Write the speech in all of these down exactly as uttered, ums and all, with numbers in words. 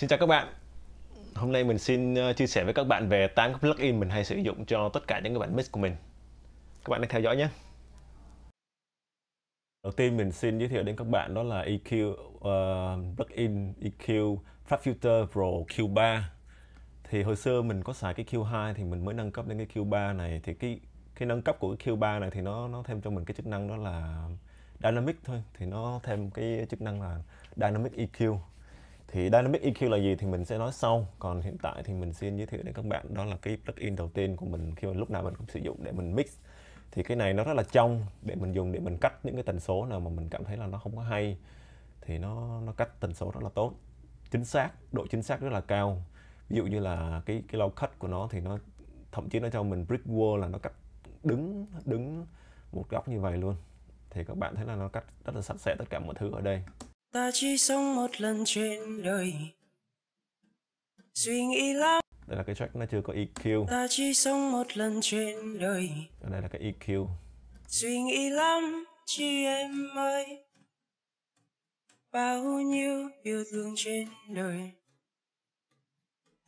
Xin chào các bạn. Hôm nay mình xin chia sẻ với các bạn về tám cái plugin mình hay sử dụng cho tất cả những cái bản mix của mình. Các bạn hãy theo dõi nhé. Đầu tiên mình xin giới thiệu đến các bạn đó là e quy uh, plugin e quy FabFilter Pro Q ba. Thì hồi xưa mình có xài cái Q hai thì mình mới nâng cấp đến cái Q ba này, thì cái cái nâng cấp của cái Q ba này thì nó nó thêm cho mình cái chức năng đó là dynamic thôi, thì nó thêm cái chức năng là dynamic e quy. Thì dynamic e quy là gì thì mình sẽ nói sau. Còn hiện tại thì mình xin giới thiệu đến các bạn đó là cái plugin đầu tiên của mình khi mà lúc nào mình cũng sử dụng để mình mix. Thì cái này nó rất là trong để mình dùng để mình cắt những cái tần số nào mà mình cảm thấy là nó không có hay, thì nó nó cắt tần số rất là tốt, chính xác, độ chính xác rất là cao. Ví dụ như là cái cái low cut của nó thì nó thậm chí nó cho mình brick wall, là nó cắt đứng đứng một góc như vậy luôn. Thì các bạn thấy là nó cắt rất là sạch sẽ tất cả mọi thứ ở đây. Ta chỉ sống một lần trên đời, suy nghĩ lắm. Đây là cái track nó chưa có e quy. Ta chỉ sống một lần trên đời. Ở đây là cái e quy. Suy nghĩ lắm chị em ơi, bao nhiêu yêu thương trên đời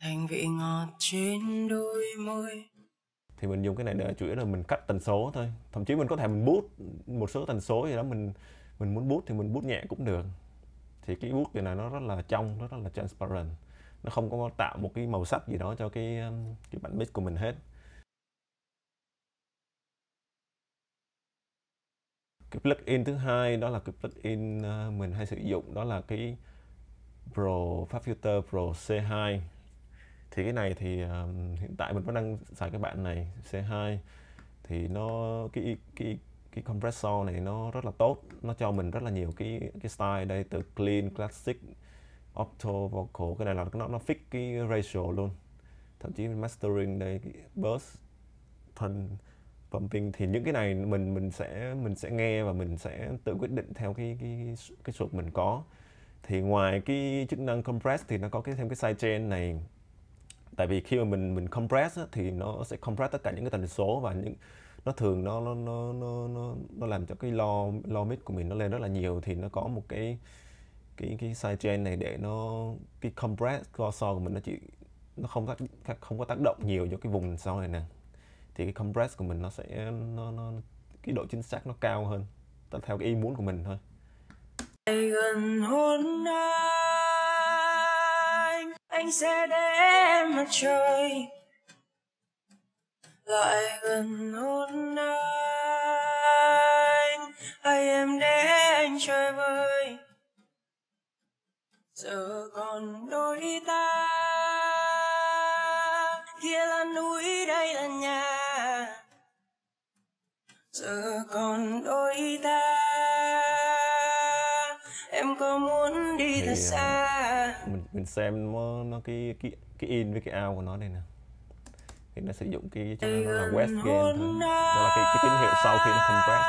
thành vị ngọt trên đôi môi. Thì mình dùng cái này để chủ yếu là mình cắt tần số thôi. Thậm chí mình có thể mình boost một số tần số gì đó, mình mình muốn boost thì mình boost nhẹ cũng được. Thì cái boost này nó rất là trong, nó rất là transparent, nó không có tạo một cái màu sắc gì đó cho cái cái bản mix của mình hết. Cái plugin thứ hai đó là cái plugin mình hay sử dụng đó là cái Pro FabFilter Pro C hai. Thì cái này thì um, hiện tại mình vẫn đang xài cái bạn này C hai. Thì nó cái cái cái compressor này nó rất là tốt, nó cho mình rất là nhiều cái cái style đây, từ clean, classic, octo, vocal. Cái này là nó nó fix cái ratio luôn. Thậm chí mastering đây, burst, phần pumping, thì những cái này mình mình sẽ mình sẽ nghe và mình sẽ tự quyết định theo cái cái cái source mình có. Thì ngoài cái chức năng compress thì nó có cái thêm cái sidechain này. Tại vì khi mà mình mình compress á, thì nó sẽ compress tất cả những cái tần số và những nó thường nó nó nó nó nó làm cho cái lo lo mix của mình nó lên rất là nhiều. Thì nó có một cái cái cái sidechain này để nó cái compress cursor của mình nó chỉ nó không tác, không có tác động nhiều cho cái vùng sau này nè. Thì cái compress của mình nó sẽ nó nó cái độ chính xác nó cao hơn theo cái ý muốn của mình thôi. Gần hôn anh, anh sẽ để em mặt trời. Lại gần hôn anh, hãy em để anh chơi vơi. Giờ còn đôi ta, kia là núi, đây là nhà. Giờ còn đôi ta, em có muốn đi thì, thật xa. Mình, mình xem nó, nó cái, cái, cái in với cái out của nó đây nè. Thì nó sử dụng cái cho nó là West Game thôi. Đó là cái, cái tín hiệu sau khi nó compress.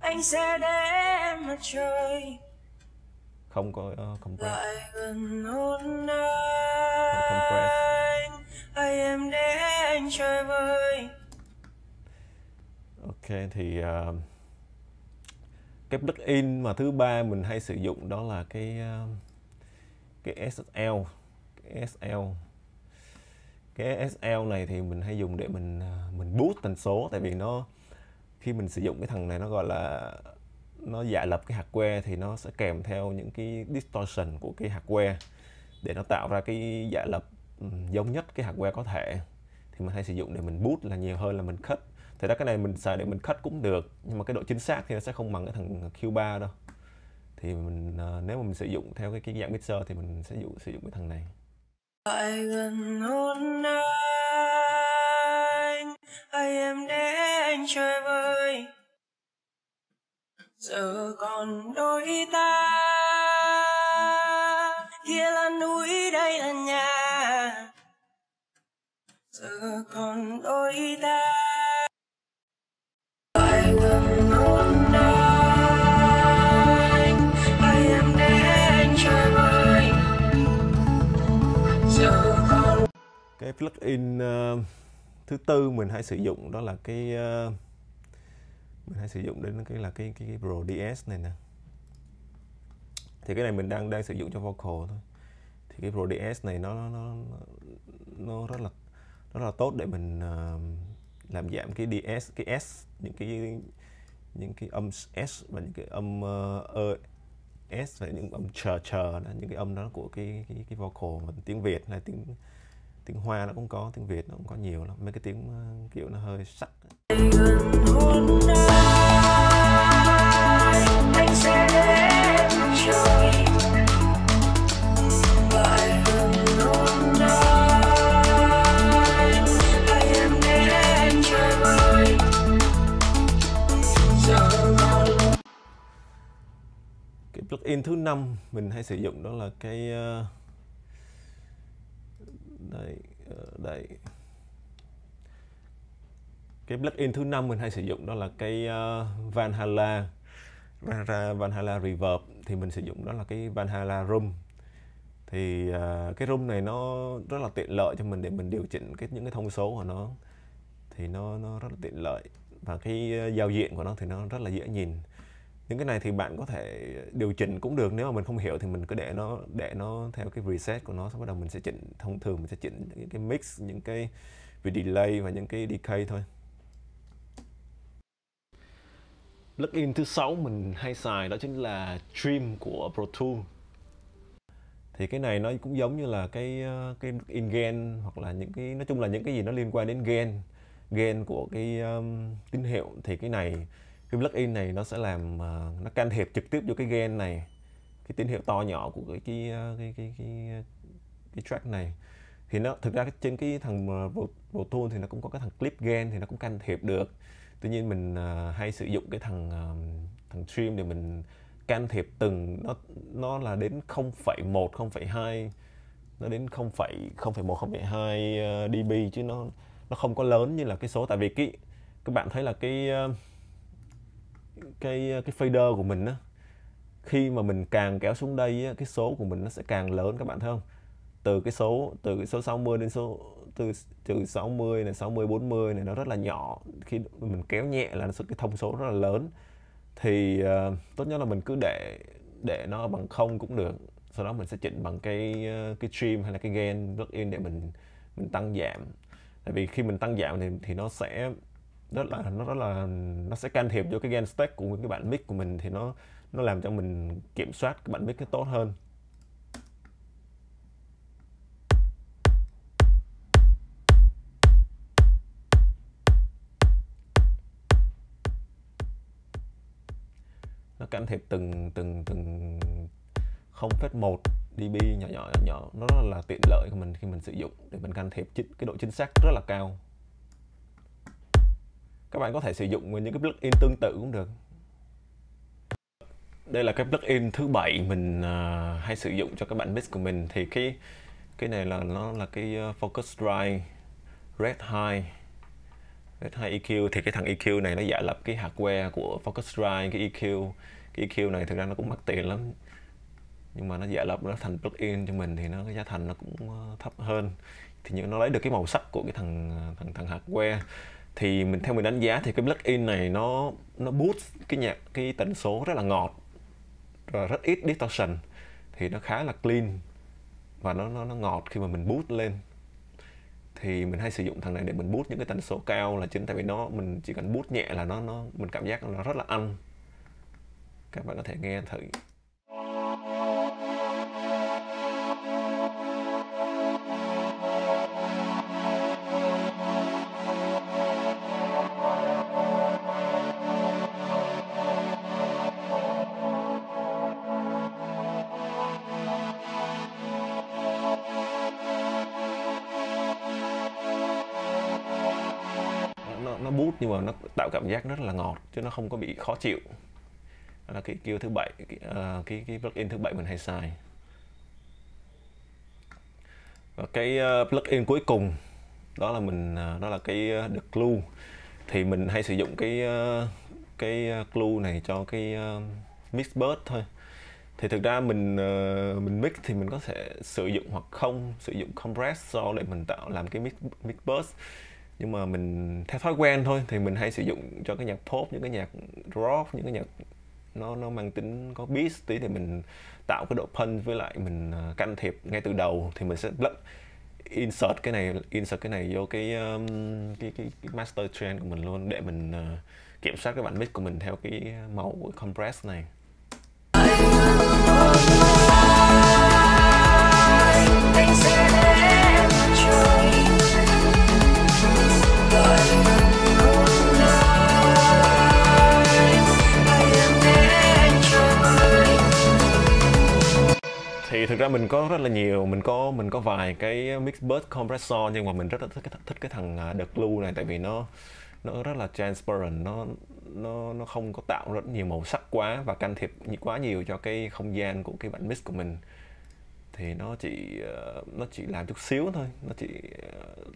Anh sẽ để em mặt trời. Không có uh, compress. Lại gần hôn anh, hãy em để anh chơi vơi. Ok, thì uh, cái plugin mà thứ ba mình hay sử dụng đó là cái uh, cái ét ét lờ. Cái ét ét lờ Cái ét ét lờ này thì mình hay dùng để mình mình boost tần số. Tại vì nó khi mình sử dụng cái thằng này nó gọi là nó giả lập cái hardware, thì nó sẽ kèm theo những cái distortion của cái hardware để nó tạo ra cái giả lập giống nhất cái hardware có thể. Thì mình hay sử dụng để mình boost là nhiều hơn là mình cut. Thật ra cái này mình xài để mình cut cũng được, nhưng mà cái độ chính xác thì nó sẽ không bằng cái thằng Q ba đâu. Thì mình nếu mà mình sử dụng theo cái, cái dạng mixer thì mình sẽ dụ, sử dụng cái thằng này. Lại gần hôn anh, hãy em để anh chơi vơi. Giờ còn đôi ta, kia là núi, đây là nhà. Giờ còn đôi ta. Lại gần hôn anh, hãy em để anh chơi vơi. Cái plugin uh, thứ tư mình hay sử dụng đó là cái uh, mình hay sử dụng đến cái là cái cái, cái Pro đê ét này nè. Thì cái này mình đang đang sử dụng cho vocal thôi. Thì thì cái Pro-đê ét này nó nó nó rất là rất là tốt để mình uh, làm giảm cái đê ét, cái S, những cái những cái âm S và những cái âm uh, S và những âm chờ chờ đó, những cái âm đó của cái cái cái vocal. Và tiếng Việt này, tiếng tiếng Hoa nó cũng có, tiếng Việt nó cũng có nhiều lắm, mấy cái tiếng uh, kiểu nó hơi sắc. Cái plugin thứ năm mình hay sử dụng đó là cái uh, đây uh, đây cái plugin thứ năm mình hay sử dụng đó là cái uh, Valhalla Valhalla Reverb. Thì mình sử dụng đó là cái Valhalla Room. Thì uh, cái room này nó rất là tiện lợi cho mình để mình điều chỉnh cái những cái thông số của nó, thì nó nó rất là tiện lợi, và cái uh, giao diện của nó thì nó rất là dễ nhìn. Những cái này thì bạn có thể điều chỉnh cũng được, nếu mà mình không hiểu thì mình cứ để nó để nó theo cái preset của nó, sau bắt đầu mình sẽ chỉnh. Thông thường mình sẽ chỉnh những cái mix, những cái về delay và những cái decay thôi. Plugin thứ sáu mình hay xài đó chính là Trim của Pro Tools. Thì cái này nó cũng giống như là cái cái plugin gain, hoặc là những cái, nói chung là những cái gì nó liên quan đến gain gain của cái um, tín hiệu. Thì cái này, cái plugin này nó sẽ làm uh, nó can thiệp trực tiếp vô cái gain này, cái tín hiệu to nhỏ của cái cái cái cái, cái, cái track này. Thì nó thực ra trên cái thằng uh, Pro Tools thì nó cũng có cái thằng clip gain, thì nó cũng can thiệp được. Tuy nhiên mình uh, hay sử dụng cái thằng uh, thằng Trim để mình can thiệp từng, nó nó là đến không phẩy một, không phẩy hai, nó đến không phẩy không phẩy một, không phẩy hai uh, dB, chứ nó nó không có lớn như là cái số. Tại vì cái các bạn thấy là cái uh, cái cái fader của mình á, khi mà mình càng kéo xuống đây á, cái số của mình nó sẽ càng lớn, các bạn thấy không? Từ cái số từ cái số sáu mươi đến số từ từ sáu mươi này, sáu mươi, bốn mươi này, nó rất là nhỏ. Khi mình kéo nhẹ là cái thông số rất là lớn. Thì uh, tốt nhất là mình cứ để để nó bằng không cũng được. Sau đó mình sẽ chỉnh bằng cái cái trim hay là cái gain plugin để mình mình tăng giảm. Tại vì khi mình tăng giảm thì thì nó sẽ rất là nó rất là nó sẽ can thiệp vô cái gain stack của cái bản mic của mình, thì nó nó làm cho mình kiểm soát cái bản mic nó tốt hơn. Nó can thiệp từng từng từng không phẩy một dB nhỏ nhỏ nhỏ, nó rất là tiện lợi của mình khi mình sử dụng, để mình can thiệp cái độ chính xác rất là cao. Các bạn có thể sử dụng những cái plugin tương tự cũng được. Đây là cái plugin thứ bảy mình uh, hay sử dụng cho các bạn mix của mình. Thì cái cái này là nó là cái Focusrite Red hai, Red hai e quy. Thì cái thằng e quy này nó giả lập cái hardware của Focusrite. Cái e quy cái e quy này thực ra nó cũng mắc tiền lắm, nhưng mà nó giả lập nó thành plugin cho mình thì nó cái giá thành nó cũng thấp hơn. Thì như nó lấy được cái màu sắc của cái thằng thằng thằng hardware. Thì mình theo mình đánh giá thì cái plugin này nó nó boost cái nhạc cái tần số rất là ngọt, rồi rất ít distortion, thì nó khá là clean và nó nó nó ngọt khi mà mình boost lên. Thì mình hay sử dụng thằng này để mình boost những cái tần số cao là chính, tại vì nó mình chỉ cần boost nhẹ là nó nó mình cảm giác nó rất là ăn. Các bạn có thể nghe thử. Nó bút nhưng mà nó tạo cảm giác rất là ngọt, chứ nó không có bị khó chịu. Đó là cái e quy thứ bảy, cái, uh, cái cái plugin thứ bảy mình hay xài. Và cái uh, plugin cuối cùng đó là mình uh, đó là cái uh, The Glue. Thì mình hay sử dụng cái uh, cái uh, glue này cho cái uh, mixbird thôi. Thì thực ra mình uh, mình mix thì mình có thể sử dụng hoặc không sử dụng compressor để mình tạo làm cái mix mixbird. Nhưng mà mình theo thói quen thôi, thì mình hay sử dụng cho cái nhạc pop, những cái nhạc rock, những cái nhạc nó nó mang tính có beat tí thì mình tạo cái độ punch với lại mình can thiệp ngay từ đầu, thì mình sẽ insert cái này insert cái này vô cái cái, cái, cái master trend của mình luôn để mình uh, kiểm soát cái bản mix của mình theo cái màu của compress này. Thì thực ra mình có rất là nhiều, mình có mình có vài cái mixbus compressor, nhưng mà mình rất là thích thích cái thằng The Glue này, tại vì nó nó rất là transparent, nó nó nó không có tạo rất nhiều màu sắc quá và can thiệp quá nhiều cho cái không gian của cái bản mix của mình. Thì nó chỉ nó chỉ làm chút xíu thôi, nó chỉ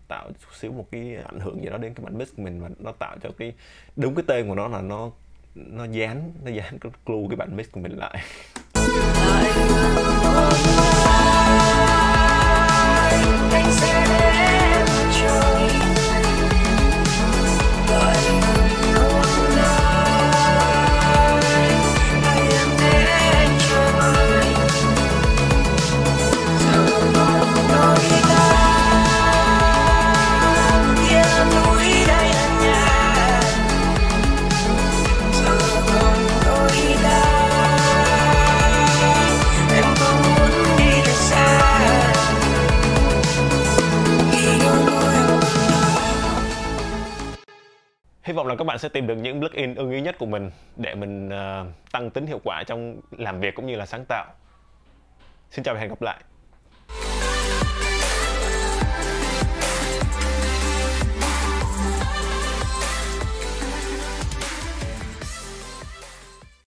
tạo chút xíu một cái ảnh hưởng gì đó đến cái bản mix của mình, và nó tạo cho cái đúng cái tên của nó là nó nó dán nó dán cái glue cái bản mix của mình lại. Hy vọng là các bạn sẽ tìm được những plugin ưng ý nhất của mình để mình uh, tăng tính hiệu quả trong làm việc cũng như là sáng tạo. Xin chào và hẹn gặp lại.